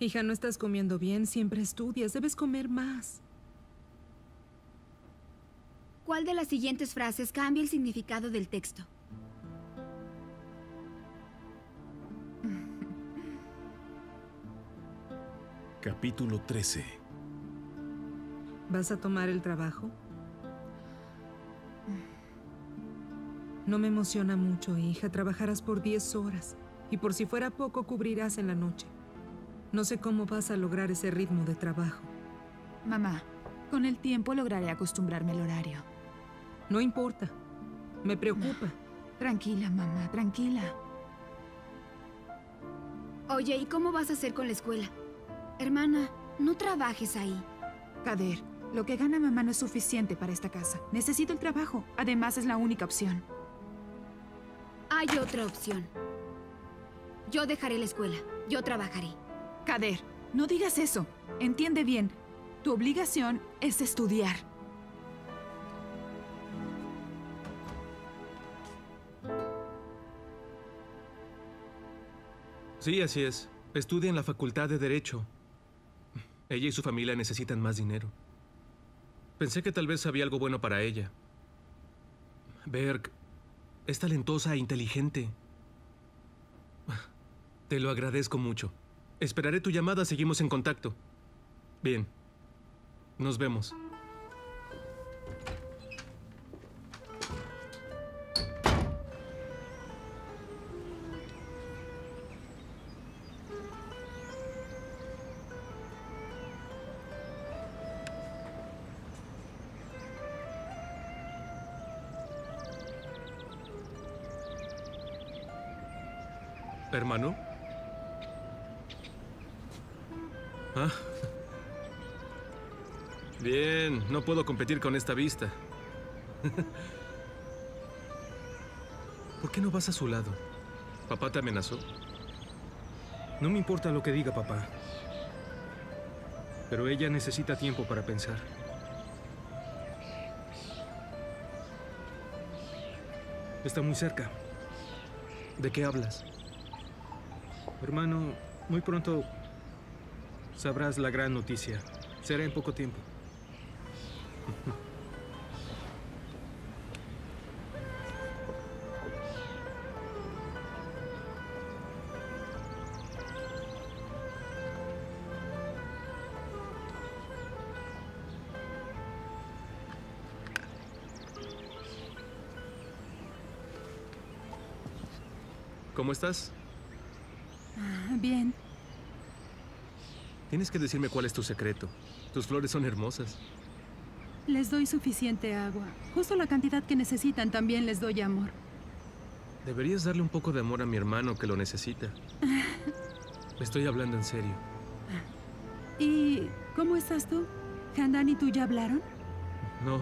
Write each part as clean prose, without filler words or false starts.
Hija, no estás comiendo bien, siempre estudias, debes comer más. ¿Cuál de las siguientes frases cambia el significado del texto? Capítulo 13. ¿Vas a tomar el trabajo? No me emociona mucho, hija. Trabajarás por 10 horas y por si fuera poco cubrirás en la noche. No sé cómo vas a lograr ese ritmo de trabajo. Mamá, con el tiempo lograré acostumbrarme al horario. No importa. Me preocupa. No. Tranquila, mamá, tranquila. Oye, ¿y cómo vas a hacer con la escuela? Hermana, no trabajes ahí. Kader, lo que gana mamá no es suficiente para esta casa. Necesito el trabajo. Además, es la única opción. Hay otra opción. Yo dejaré la escuela. Yo trabajaré. Kader, no digas eso. Entiende bien. Tu obligación es estudiar. Sí, así es. Estudia en la Facultad de Derecho. Ella y su familia necesitan más dinero. Pensé que tal vez había algo bueno para ella. Berk es talentosa e inteligente. Te lo agradezco mucho. Esperaré tu llamada, seguimos en contacto. Bien. Nos vemos. ¿Hermano? ¿Ah? Bien, no puedo competir con esta vista. ¿Por qué no vas a su lado? ¿Papá te amenazó? No me importa lo que diga papá. Pero ella necesita tiempo para pensar. Está muy cerca. ¿De qué hablas? Hermano, muy pronto sabrás la gran noticia. Será en poco tiempo. ¿Cómo estás? Bien. Tienes que decirme cuál es tu secreto. Tus flores son hermosas. Les doy suficiente agua. Justo la cantidad que necesitan. También les doy amor. Deberías darle un poco de amor a mi hermano que lo necesita. Estoy hablando en serio. ¿Y cómo estás tú? ¿Handan y tú ya hablaron? No.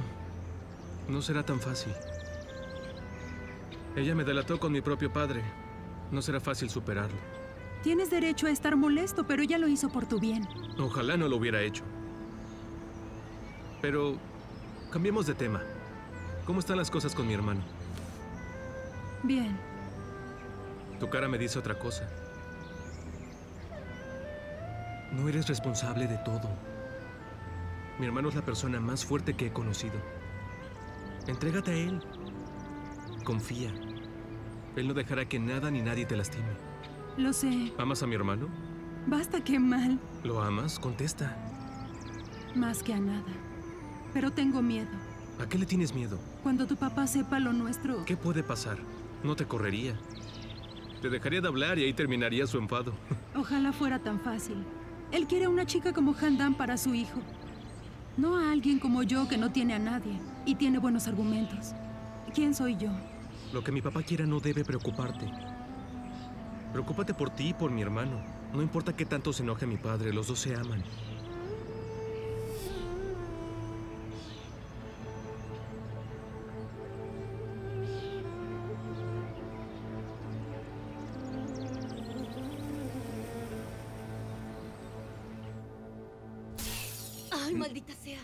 No será tan fácil. Ella me delató con mi propio padre. No será fácil superarlo. Tienes derecho a estar molesto, pero ella lo hizo por tu bien. Ojalá no lo hubiera hecho. Pero cambiemos de tema. ¿Cómo están las cosas con mi hermano? Bien. Tu cara me dice otra cosa. No eres responsable de todo. Mi hermano es la persona más fuerte que he conocido. Entrégate a él. Confía. Él no dejará que nada ni nadie te lastime. Lo sé. ¿Amas a mi hermano? Basta, Kemal. ¿Lo amas? Contesta. Más que a nada. Pero tengo miedo. ¿A qué le tienes miedo? Cuando tu papá sepa lo nuestro... ¿Qué puede pasar? No te correría. Te dejaría de hablar y ahí terminaría su enfado. Ojalá fuera tan fácil. Él quiere a una chica como Handan para su hijo. No a alguien como yo que no tiene a nadie y tiene buenos argumentos. ¿Quién soy yo? Lo que mi papá quiera no debe preocuparte. Preocúpate por ti y por mi hermano. No importa qué tanto se enoje mi padre, los dos se aman. ¡Ay, maldita sea!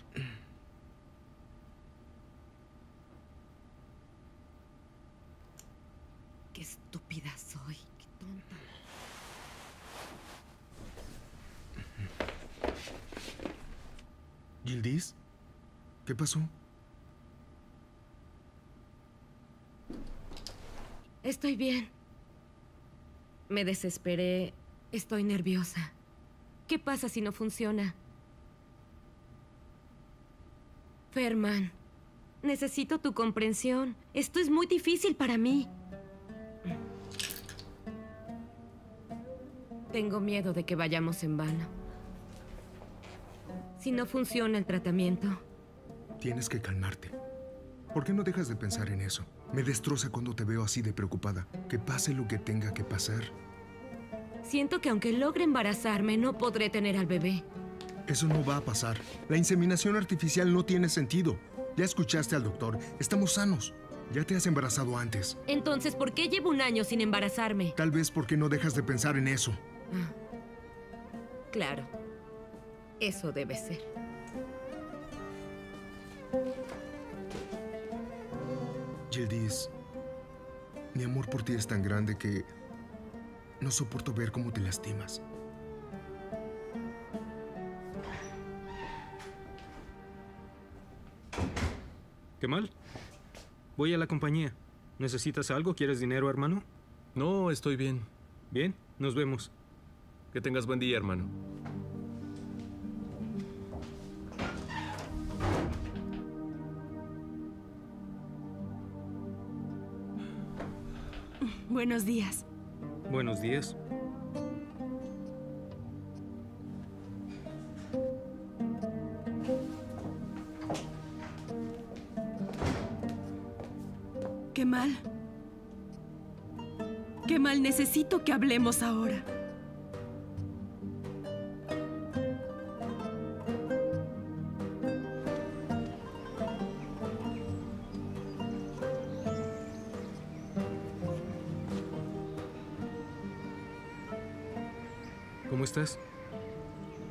¡Qué estúpida soy! ¡Qué tonta! Yildiz, ¿qué pasó? Estoy bien. Me desesperé. Estoy nerviosa. ¿Qué pasa si no funciona? Ferman, necesito tu comprensión. Esto es muy difícil para mí. Tengo miedo de que vayamos en vano. Si no funciona el tratamiento... Tienes que calmarte. ¿Por qué no dejas de pensar en eso? Me destroza cuando te veo así de preocupada. Que pase lo que tenga que pasar. Siento que aunque logre embarazarme, no podré tener al bebé. Eso no va a pasar. La inseminación artificial no tiene sentido. Ya escuchaste al doctor. Estamos sanos. Ya te has embarazado antes. Entonces, ¿por qué llevo un año sin embarazarme? Tal vez porque no dejas de pensar en eso. Ah, claro. Eso debe ser. Yildiz, mi amor por ti es tan grande que no soporto ver cómo te lastimas. Kemal, voy a la compañía. ¿Necesitas algo? ¿Quieres dinero, hermano? No, estoy bien. Bien, nos vemos. Que tengas buen día, hermano. Buenos días. Buenos días. Kemal. Kemal, necesito que hablemos ahora. ¿Cómo estás?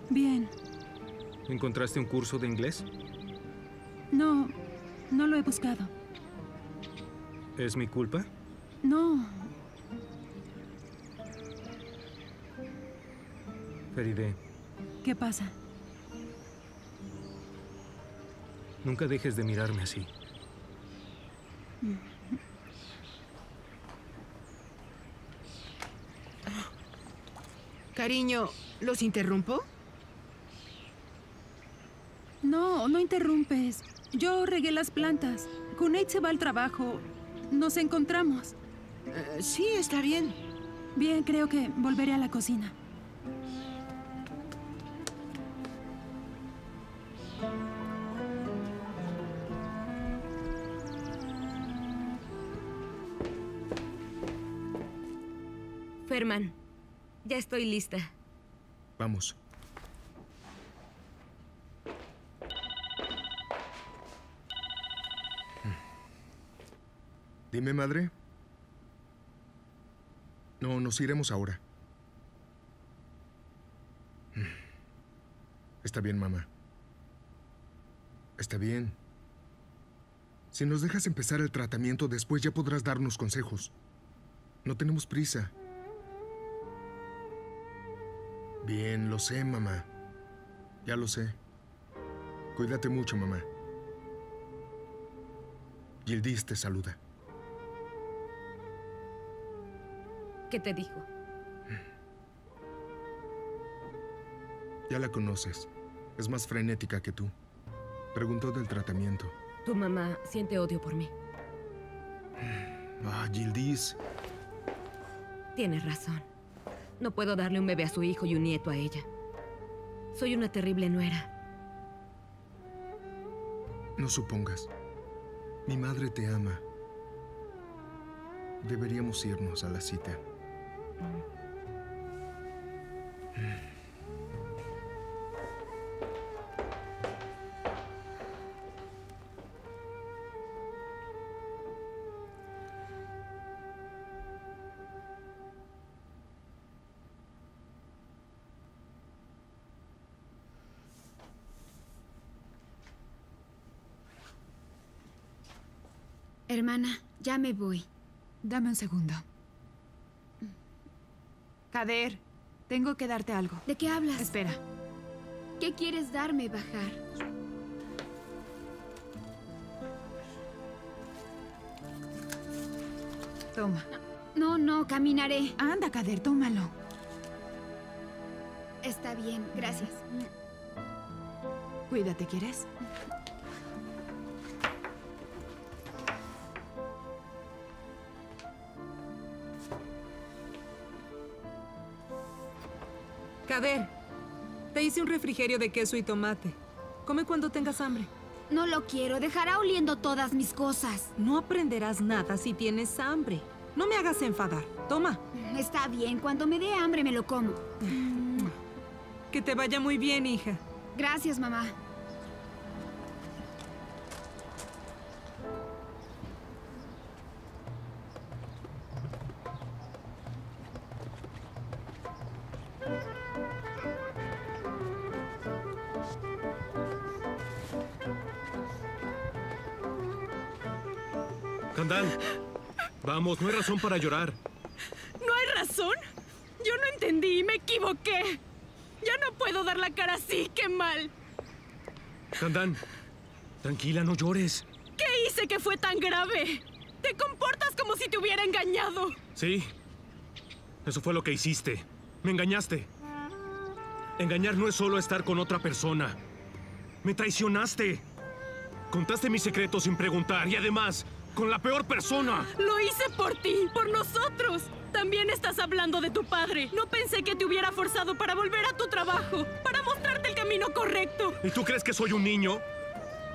Bien. ¿Encontraste un curso de inglés? No, no lo he buscado. ¿Es mi culpa? No. Feride. ¿Qué pasa? Nunca dejes de mirarme así. Cariño, ¿los interrumpo? No, no interrumpes. Yo regué las plantas. Cuneyt se va al trabajo. Nos encontramos. Sí, está bien. Bien, creo que volveré a la cocina. Ferman. Ya estoy lista. Vamos. Dime, madre. No, nos iremos ahora. Está bien, mamá. Está bien. Si nos dejas empezar el tratamiento, después ya podrás darnos consejos. No tenemos prisa. Bien, lo sé, mamá. Ya lo sé. Cuídate mucho, mamá. Yildiz te saluda. ¿Qué te dijo? Ya la conoces. Es más frenética que tú. Preguntó del tratamiento. Tu mamá siente odio por mí. Ah, Yildiz. Tienes razón. No puedo darle un bebé a su hijo y un nieto a ella. Soy una terrible nuera. No supongas. Mi madre te ama. Deberíamos irnos a la cita. Hermana, ya me voy. Dame un segundo. Kader, tengo que darte algo. ¿De qué hablas? Espera. ¿Qué quieres darme, Bajar? Toma. No, no, caminaré. Anda, Kader, tómalo. Está bien, gracias. Cuídate, ¿quieres? Kader, te hice un refrigerio de queso y tomate. Come cuando tengas hambre. No lo quiero, dejará oliendo todas mis cosas. No aprenderás nada si tienes hambre. No me hagas enfadar. Toma. Está bien, cuando me dé hambre me lo como. Que te vaya muy bien, hija. Gracias, mamá. Handan, vamos, no hay razón para llorar. ¿No hay razón? Yo no entendí y me equivoqué. Ya no puedo dar la cara así, qué mal. Handan, tranquila, no llores. ¿Qué hice que fue tan grave? Te comportas como si te hubiera engañado. Sí, eso fue lo que hiciste. Me engañaste. Engañar no es solo estar con otra persona. Me traicionaste. Contaste mis secretos sin preguntar y además... ¡con la peor persona! ¡Lo hice por ti! ¡Por nosotros! También estás hablando de tu padre. No pensé que te hubiera forzado para volver a tu trabajo, para mostrarte el camino correcto. ¿Y tú crees que soy un niño?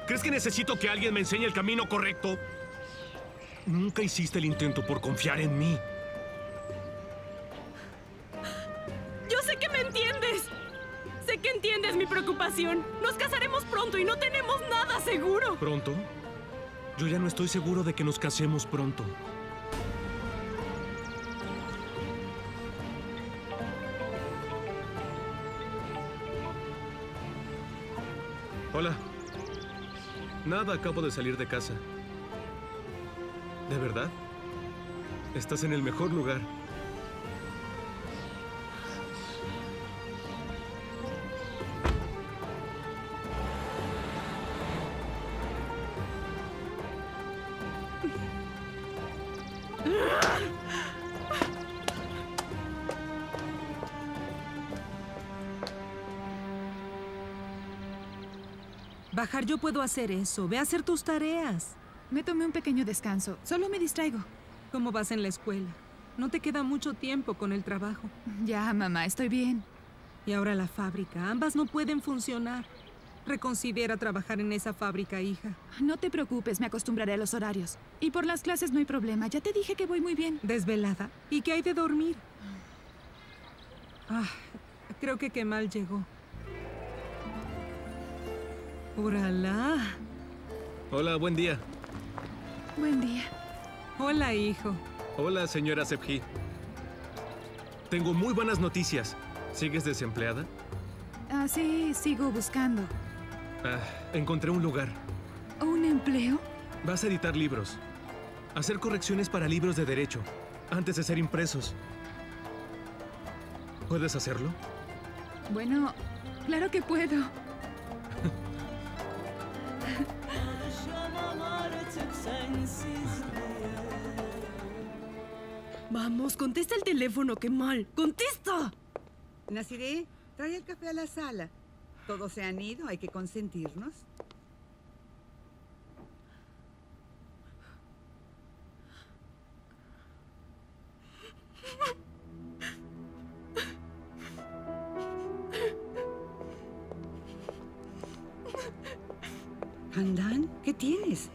¿Crees que necesito que alguien me enseñe el camino correcto? Nunca hiciste el intento por confiar en mí. Yo sé que me entiendes. Sé que entiendes mi preocupación. Nos casaremos pronto y no tenemos nada seguro. ¿Pronto? Yo ya no estoy seguro de que nos casemos pronto. Hola. Nada, acabo de salir de casa. ¿De verdad? Estás en el mejor lugar. Bajar, yo puedo hacer eso. Ve a hacer tus tareas. Me tomé un pequeño descanso. Solo me distraigo. ¿Cómo vas en la escuela? No te queda mucho tiempo con el trabajo. Ya, mamá, estoy bien. Y ahora la fábrica. Ambas no pueden funcionar. Reconsidera trabajar en esa fábrica, hija. No te preocupes, me acostumbraré a los horarios. Y por las clases no hay problema. Ya te dije que voy muy bien. Desvelada. ¿Y qué hay de dormir? Ah, creo que Kemal llegó. ¡Uralá! Hola, buen día. Buen día. Hola, hijo. Hola, señora Sevgi. Tengo muy buenas noticias. ¿Sigues desempleada? Ah, sí, sigo buscando. Ah, encontré un lugar. ¿Un empleo? Vas a editar libros. Hacer correcciones para libros de derecho, antes de ser impresos. ¿Puedes hacerlo? Bueno, claro que puedo. Vamos, contesta el teléfono, Kemal. ¡Contesta! Nasire, trae el café a la sala. Todos se han ido, hay que consentirnos. Handan, ¿qué tienes?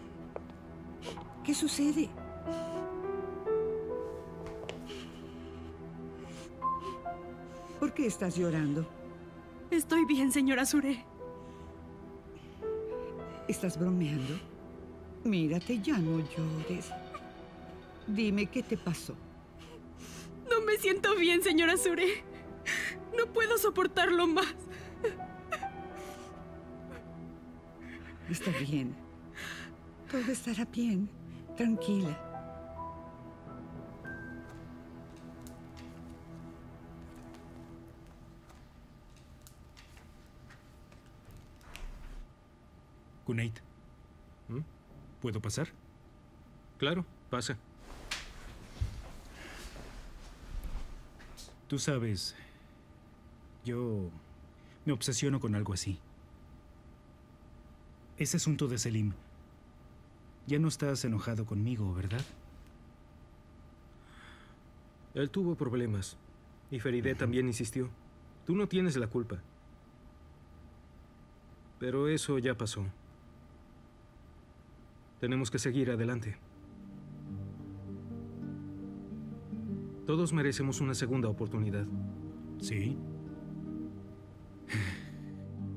¿Qué sucede? ¿Por qué estás llorando? Estoy bien, señora Suré. ¿Estás bromeando? Mírate, ya no llores. Dime, ¿qué te pasó? No me siento bien, señora Suré. No puedo soportarlo más. Está bien. Todo estará bien. Tranquila. Cuneyt, ¿puedo pasar? Claro, pasa. Tú sabes, yo me obsesiono con algo así. Ese asunto de Selim. Ya no estás enojado conmigo, ¿verdad? Él tuvo problemas. Y Feride también insistió. Tú no tienes la culpa. Pero eso ya pasó. Tenemos que seguir adelante. Todos merecemos una segunda oportunidad. Sí.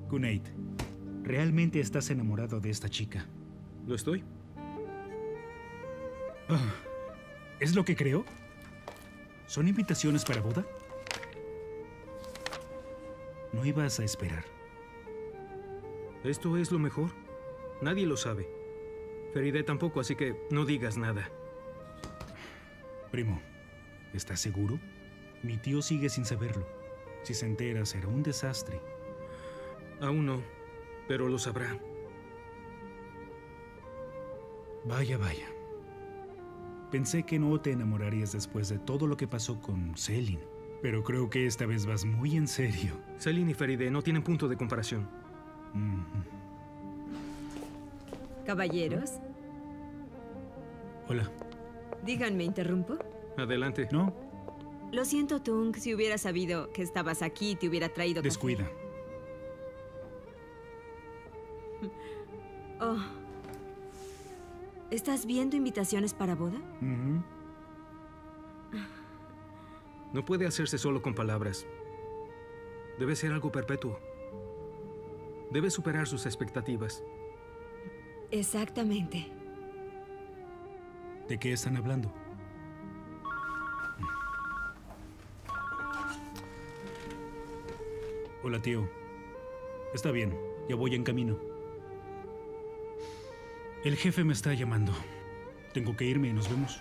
Cuneyt, realmente estás enamorado de esta chica. ¿Lo estoy? ¿Es lo que creo? ¿Son invitaciones para boda? No ibas a esperar. ¿Esto es lo mejor? Nadie lo sabe. Feride tampoco, así que no digas nada. Primo, ¿estás seguro? Mi tío sigue sin saberlo. Si se entera, será un desastre. Aún no, pero lo sabrá. Vaya, vaya. Pensé que no te enamorarías después de todo lo que pasó con Selin. Pero creo que esta vez vas muy en serio. Selin y Feride no tienen punto de comparación. Caballeros. Hola. Díganme, ¿interrumpo? Adelante. No. Lo siento, Tung. Si hubiera sabido que estabas aquí, te hubiera traído café. Descuida. Oh. ¿Estás viendo invitaciones para boda? No puede hacerse solo con palabras. Debe ser algo perpetuo. Debe superar sus expectativas. Exactamente. ¿De qué están hablando? Hola, tío. Está bien, ya voy en camino. El jefe me está llamando. Tengo que irme, nos vemos.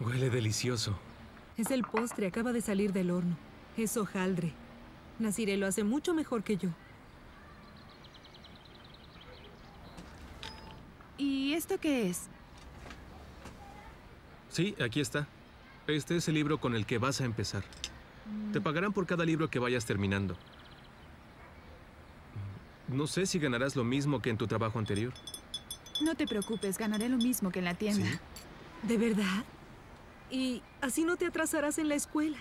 Huele delicioso. Es el postre, acaba de salir del horno. Es hojaldre. Nasire lo hace mucho mejor que yo. ¿Y esto qué es? Sí, aquí está. Este es el libro con el que vas a empezar. Te pagarán por cada libro que vayas terminando. No sé si ganarás lo mismo que en tu trabajo anterior. No te preocupes, ganaré lo mismo que en la tienda. ¿Sí? ¿De verdad? Y así no te atrasarás en la escuela.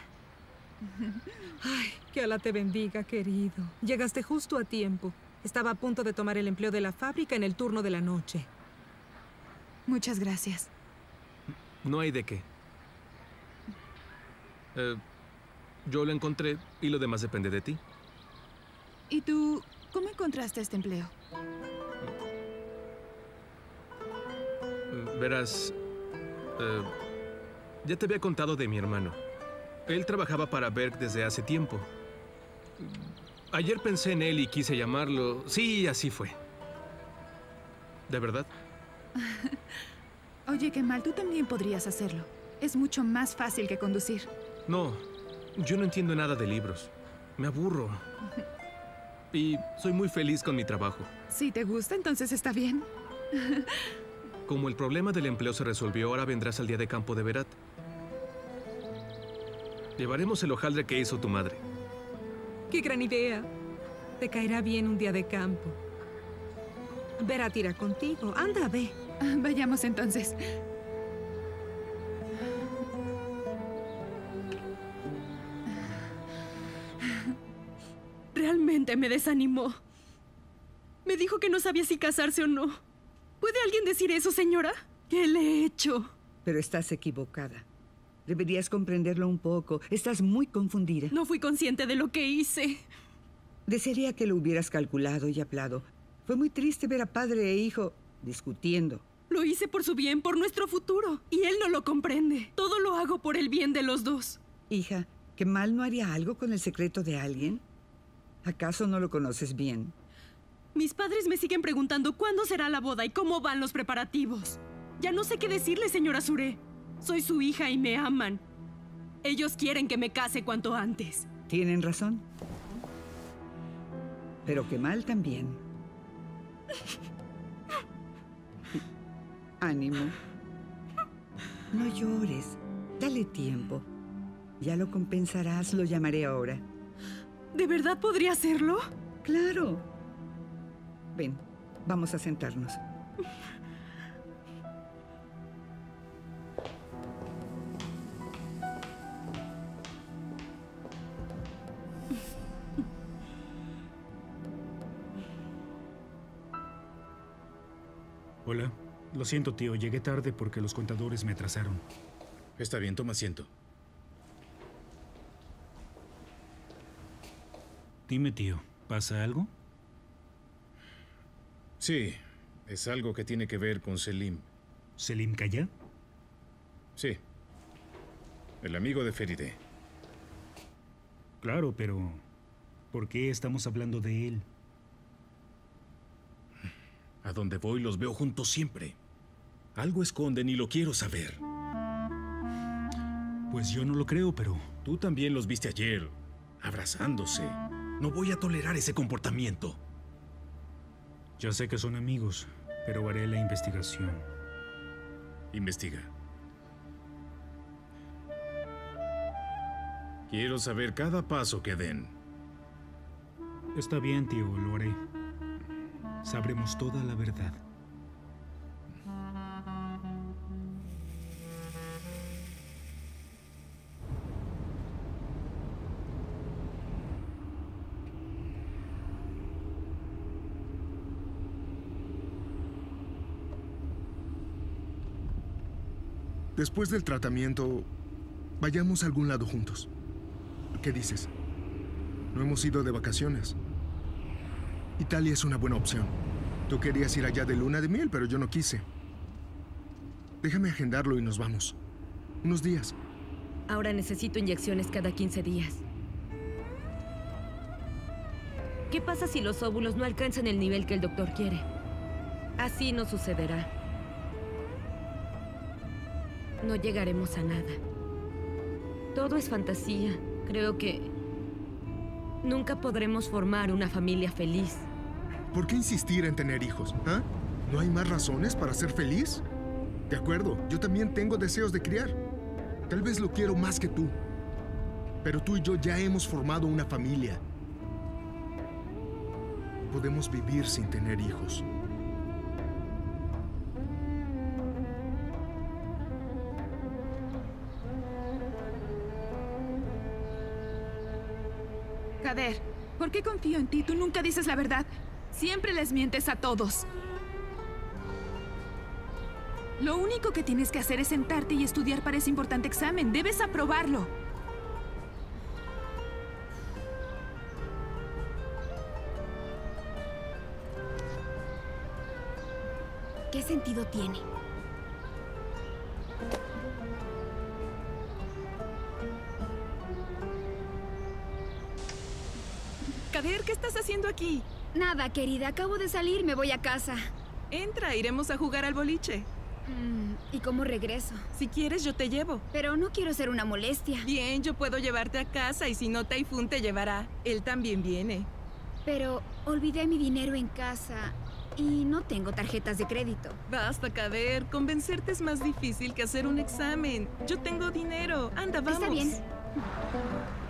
Ay, que Alá te bendiga, querido. Llegaste justo a tiempo. Estaba a punto de tomar el empleo de la fábrica en el turno de la noche. Muchas gracias. No hay de qué. Yo lo encontré y lo demás depende de ti. ¿Y tú cómo encontraste este empleo? Verás, ya te había contado de mi hermano. Él trabajaba para Berk desde hace tiempo. Ayer pensé en él y quise llamarlo. Sí, así fue. ¿De verdad? Oye, Kemal, tú también podrías hacerlo. Es mucho más fácil que conducir. No, yo no entiendo nada de libros. Me aburro. Y soy muy feliz con mi trabajo. Si te gusta, entonces está bien. Como el problema del empleo se resolvió, ahora vendrás al día de campo de Berat. Llevaremos el hojaldre que hizo tu madre. ¡Qué gran idea! Te caerá bien un día de campo. Berat irá contigo. Anda, ve. Vayamos entonces. Realmente me desanimó. Me dijo que no sabía si casarse o no. ¿Puede alguien decir eso, señora? ¿Qué le he hecho? Pero estás equivocada. Deberías comprenderlo un poco. Estás muy confundida. No fui consciente de lo que hice. Desearía que lo hubieras calculado y hablado. Fue muy triste ver a padre e hijo discutiendo. Lo hice por su bien, por nuestro futuro. Y él no lo comprende. Todo lo hago por el bien de los dos. Hija, ¿Kemal no haría algo con el secreto de alguien? ¿Acaso no lo conoces bien? Mis padres me siguen preguntando cuándo será la boda y cómo van los preparativos. Ya no sé qué decirle, señora Suré. Soy su hija y me aman. Ellos quieren que me case cuanto antes. Tienen razón. pero Kemal también. Ánimo. No llores. Dale tiempo. Ya lo compensarás, lo llamaré ahora. ¿De verdad podría hacerlo? Claro. Ven, vamos a sentarnos. Hola. Lo siento, tío. Llegué tarde porque los contadores me atrasaron. Está bien, toma asiento. Dime, tío, ¿pasa algo? Sí, es algo que tiene que ver con Selim. ¿Selim Kaya? Sí. El amigo de Feride. Claro, pero ¿por qué estamos hablando de él? A donde voy los veo juntos siempre. Algo esconden y lo quiero saber. Pues yo no lo creo, pero... Tú también los viste ayer, abrazándose. No voy a tolerar ese comportamiento. Ya sé que son amigos, pero haré la investigación. Investiga. Quiero saber cada paso que den. Está bien, tío, lo haré. Sabremos toda la verdad. Después del tratamiento, vayamos a algún lado juntos. ¿Qué dices? No hemos ido de vacaciones. Italia es una buena opción. Tú querías ir allá de luna de miel, pero yo no quise. Déjame agendarlo y nos vamos. Unos días. Ahora necesito inyecciones cada 15 días. ¿Qué pasa si los óvulos no alcanzan el nivel que el doctor quiere? Así no sucederá. No llegaremos a nada. Todo es fantasía. Creo que nunca podremos formar una familia feliz. ¿Por qué insistir en tener hijos? ¿Ah? ¿No hay más razones para ser feliz? De acuerdo, yo también tengo deseos de criar. Tal vez lo quiero más que tú. Pero tú y yo ya hemos formado una familia. Podemos vivir sin tener hijos. Kader, ¿por qué confío en ti? Tú nunca dices la verdad. Siempre les mientes a todos. Lo único que tienes que hacer es sentarte y estudiar para ese importante examen. Debes aprobarlo. ¿Qué sentido tiene? Kader, ¿qué estás haciendo aquí? Nada, querida. Acabo de salir. Me voy a casa. Entra. Iremos a jugar al boliche. ¿Y cómo regreso? Si quieres, yo te llevo. Pero no quiero ser una molestia. Bien, yo puedo llevarte a casa y si no, Taifun te llevará. Él también viene. Pero olvidé mi dinero en casa y no tengo tarjetas de crédito. Basta, Kader. Convencerte es más difícil que hacer un examen. Yo tengo dinero. Anda, vamos. Está bien.